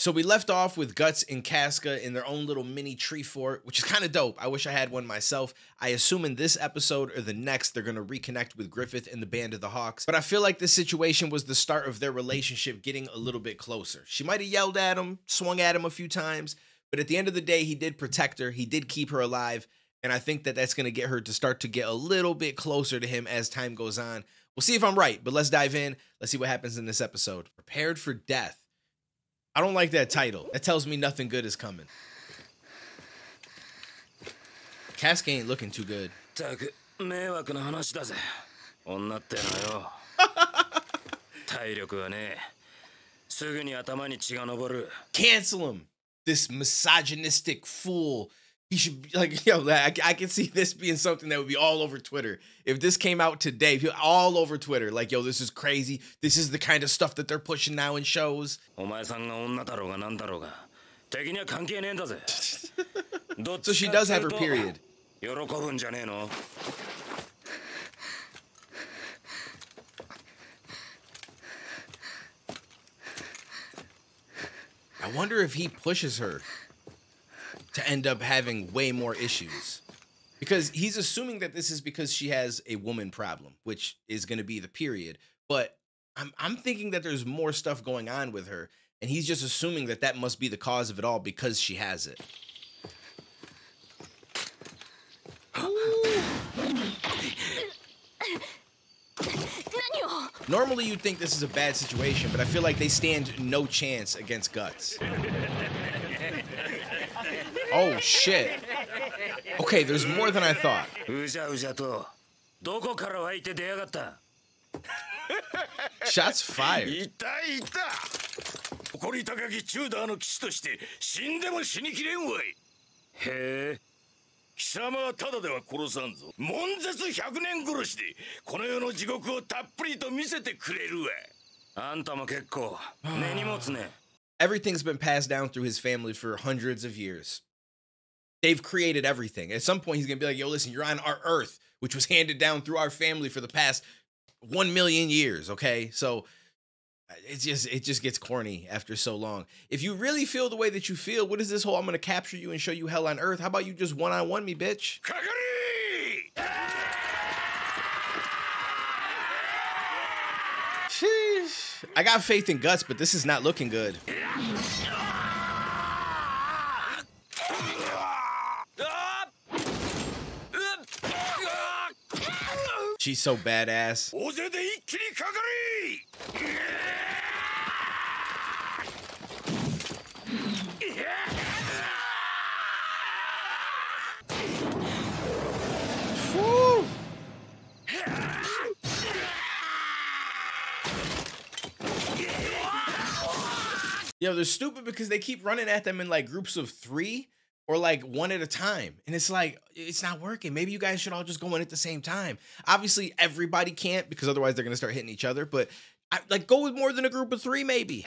So we left off with Guts and Casca in their own little mini tree fort, which is kind of dope. I wish I had one myself. I assume in this episode or the next, they're going to reconnect with Griffith and the Band of the Hawks. But I feel like this situation was the start of their relationship getting a little bit closer. She might have yelled at him, swung at him a few times, but at the end of the day, he did protect her. He did keep her alive. And I think that that's going to get her to start to get a little bit closer to him as time goes on. We'll see if I'm right, but let's dive in. Let's see what happens in this episode. Prepared for Death. I don't like that title. That tells me nothing good is coming. Casca ain't looking too good. Cancel him. This misogynistic fool. He should be like, yo, I can see this being something that would be all over Twitter. If this came out today, all over Twitter, like, yo, this is crazy. This is the kind of stuff that they're pushing now in shows. So she does have her period. I wonder if he pushes her to end up having way more issues, because he's assuming that this is because she has a woman problem, which is going to be the period. But I'm thinking that there's more stuff going on with her, and he's just assuming that that must be the cause of it all because she has it. Normally you'd think this is a bad situation, but I feel like they stand no chance against Guts. Oh, shit. Okay, there's more than I thought. Shots fired. Everything's been passed down through his family for hundreds of years. They've created everything. At some point, he's going to be like, yo, listen, you're on our earth, which was handed down through our family for the past 1 million years, okay? So it just gets corny after so long. If you really feel the way that you feel, what is this whole, I'm going to capture you and show you hell on earth? How about you just one-on-one me, bitch? Sheesh. I got faith in Guts, but this is not looking good. She's so badass. Woo. Yo, they're stupid because they keep running at them in like groups of 3 or like one at a time. And it's like, it's not working. Maybe you guys should all just go in at the same time. Obviously, everybody can't, because otherwise they're going to start hitting each other. But like, go with more than a group of 3, maybe.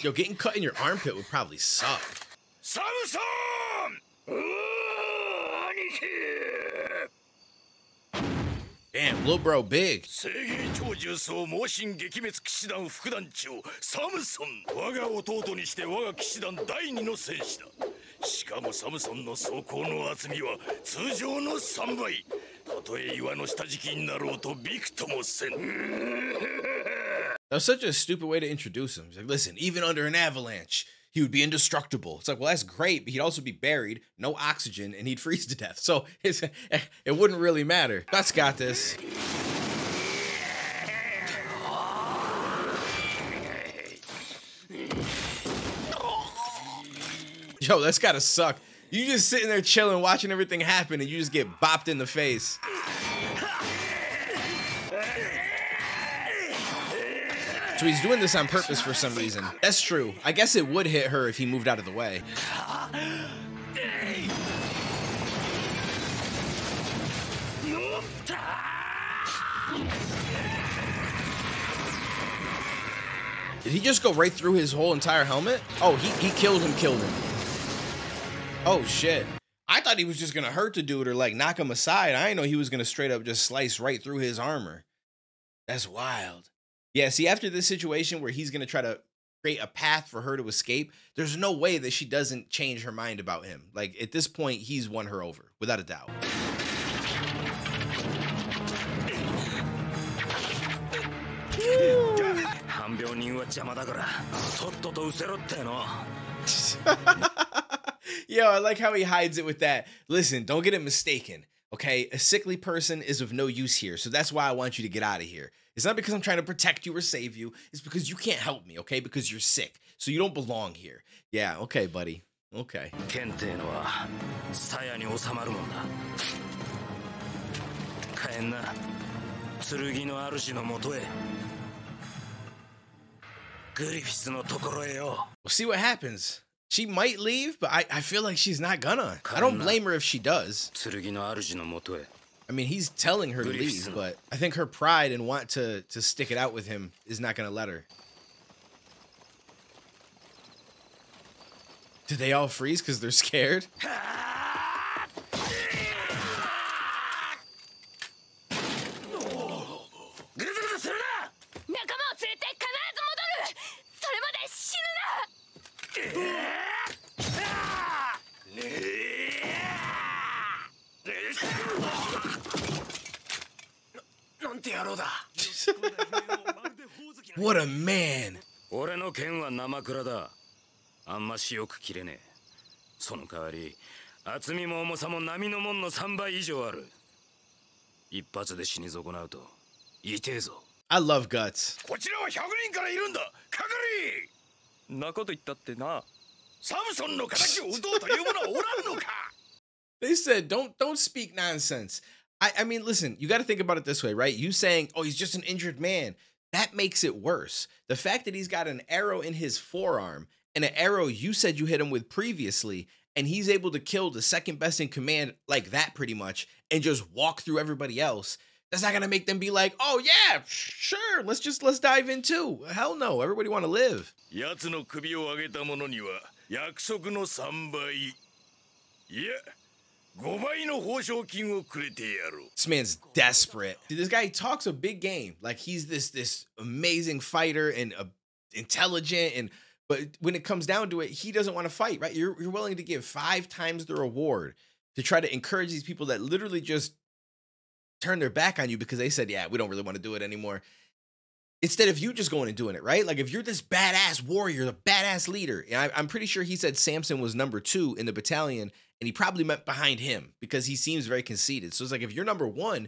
Yo, getting cut in your armpit would probably suck. Samson! Damn, little bro big. That's such a stupid way to introduce him. He's like, listen, even under an avalanche, he would be indestructible. It's like, well, that's great, but he'd also be buried, no oxygen, and he'd freeze to death. So it wouldn't really matter. Guts got this. Yo, that's gotta suck. You just sitting there chilling, watching everything happen, and you just get bopped in the face. So he's doing this on purpose for some reason. That's true. I guess it would hit her if he moved out of the way. Did he just go right through his whole entire helmet? Oh, he killed him. Oh, shit. I thought he was just going to hurt the dude or like knock him aside. I didn't know he was going to straight up just slice right through his armor. That's wild. Yeah, see, after this situation where he's going to try to create a path for her to escape, there's no way that she doesn't change her mind about him. Like, at this point, he's won her over, without a doubt. Yo, I like how he hides it with that. Listen, don't get it mistaken, okay? A sickly person is of no use here, so that's why I want you to get out of here. It's not because I'm trying to protect you or save you. It's because you can't help me, okay? Because you're sick. So you don't belong here. Yeah, okay, buddy. Okay. We'll see what happens. She might leave, but I feel like she's not gonna. I don't blame her if she does. I mean, he's telling her to leave, but I think her pride and want to stick it out with him is not going to let her. Did they all freeze because they're scared? What a man. I love Guts. They said don't speak nonsense. I mean, listen, you got to think about it this way, right? You saying, oh, he's just an injured man. That makes it worse. The fact that he's got an arrow in his forearm and an arrow you said you hit him with previously, and he's able to kill the second best in command like that pretty much and just walk through everybody else. That's not going to make them be like, oh, yeah, sure. Let's dive in, too. Hell no. Everybody want to live. This man's desperate. This guy talks a big game. Like, he's this amazing fighter and intelligent, but when it comes down to it, he doesn't want to fight, right? You're willing to give 5 times the reward to try to encourage these people that literally just turn their back on you because they said, yeah, we don't really want to do it anymore. Instead of you just going and doing it, right? Like, if you're this badass warrior, the badass leader, and I'm pretty sure he said Samson was number 2 in the battalion, and he probably meant behind him because he seems very conceited. So it's like, if you're number 1,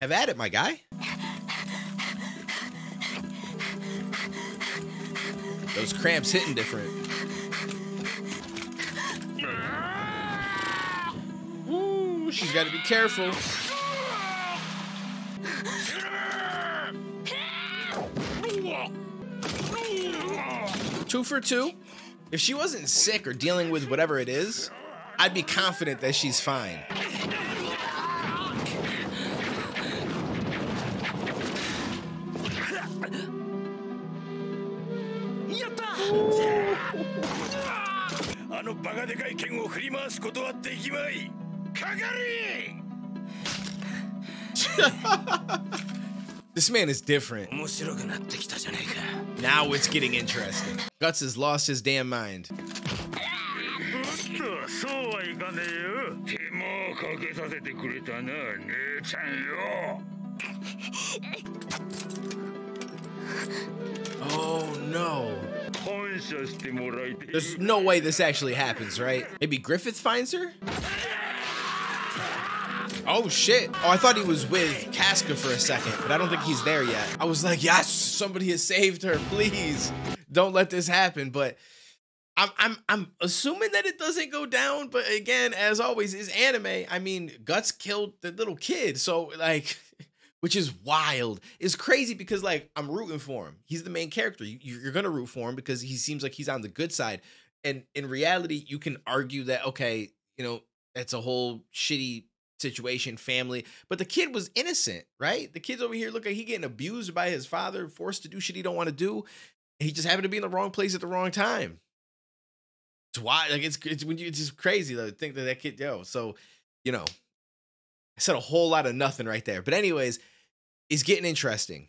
have at it, my guy. Those cramps hitting different. Ooh, she's got to be careful. Two for two. If she wasn't sick or dealing with whatever it is, I'd be confident that she's fine. This man is different. Now it's getting interesting. Guts has lost his damn mind. Oh no. There's no way this actually happens, right? Maybe Griffith finds her? Oh shit. Oh, I thought he was with Casca for a second, but I don't think he's there yet. I was like, yes, somebody has saved her. Please don't let this happen. But I'm assuming that it doesn't go down. But again, as always, it's anime. I mean, Guts killed the little kid. So like, which is wild. It's crazy because like, I'm rooting for him. He's the main character. You're going to root for him because he seems like he's on the good side. And in reality, you can argue that, okay, you know, that's a whole shitty situation, family, but the kid was innocent, right? The kid's over here, look, like he getting abused by his father, forced to do shit he don't want to do. He just happened to be in the wrong place at the wrong time. It's why, like, it's just crazy though, to think that that kid, yo. So, you know, I said a whole lot of nothing right there, but anyways, it's getting interesting.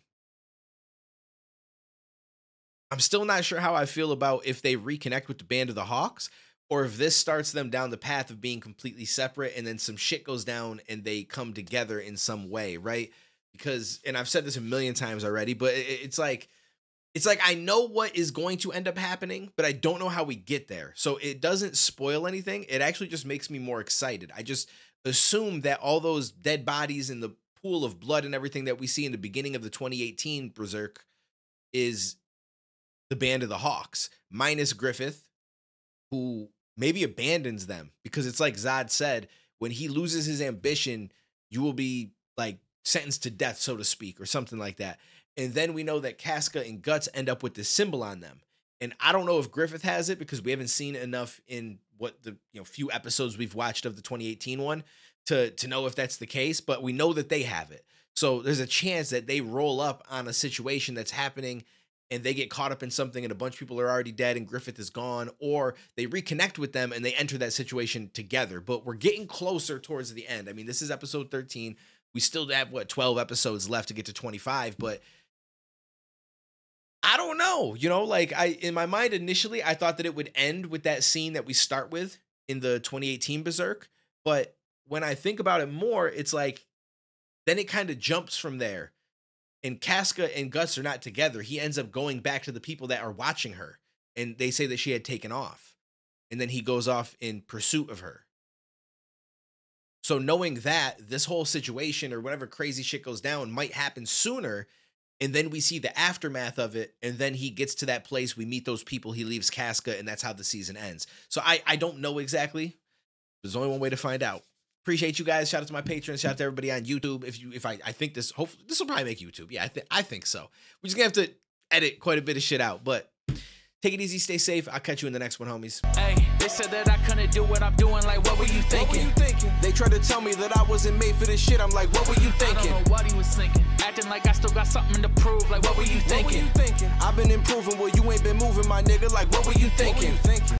I'm still not sure how I feel about if they reconnect with the Band of the Hawks or if this starts them down the path of being completely separate and then some shit goes down and they come together in some way, right? Because, and I've said this a million times already, but it's like I know what is going to end up happening, but I don't know how we get there. So it doesn't spoil anything. It actually just makes me more excited. I just assume that all those dead bodies in the pool of blood and everything that we see in the beginning of the 2018 Berserk is the Band of the Hawks, minus Griffith, who maybe abandons them because it's like Zod said, when he loses his ambition, you will be like sentenced to death, so to speak, or something like that. And then we know that Casca and Guts end up with this symbol on them. And I don't know if Griffith has it because we haven't seen enough in what the few episodes we've watched of the 2018 one to know if that's the case, but we know that they have it. So there's a chance that they roll up on a situation that's happening and they get caught up in something and a bunch of people are already dead and Griffith is gone, or they reconnect with them and they enter that situation together. But we're getting closer towards the end. I mean, this is episode 13. We still have, what, 12 episodes left to get to 25, but I don't know. You know, like in my mind, initially, I thought that it would end with that scene that we start with in the 2018 Berserk. But when I think about it more, it's like, then it kind of jumps from there. And Casca and Guts are not together. He ends up going back to the people that are watching her. And they say that she had taken off. And then he goes off in pursuit of her. So knowing that, this whole situation or whatever crazy shit goes down might happen sooner. And then we see the aftermath of it. And then he gets to that place. We meet those people. He leaves Casca. And that's how the season ends. So I don't know exactly. There's only one way to find out. Appreciate you guys. Shout out to my patrons. Shout out to everybody on YouTube. If I think this, hopefully this will probably make YouTube. Yeah, I think so. We're just gonna have to edit quite a bit of shit out, but take it easy, stay safe. I'll catch you in the next one, homies. Hey, they said that I couldn't do what I'm doing. Like, what were you thinking? What were you thinking? They tried to tell me that I wasn't made for this shit. I'm like, what were you thinking? I don't know what he was thinking. Acting like I still got something to prove. Like, what were you thinking? What were you thinking? I've been improving. Well, you ain't been moving, my nigga. Like, what were you thinking? What were you thinking?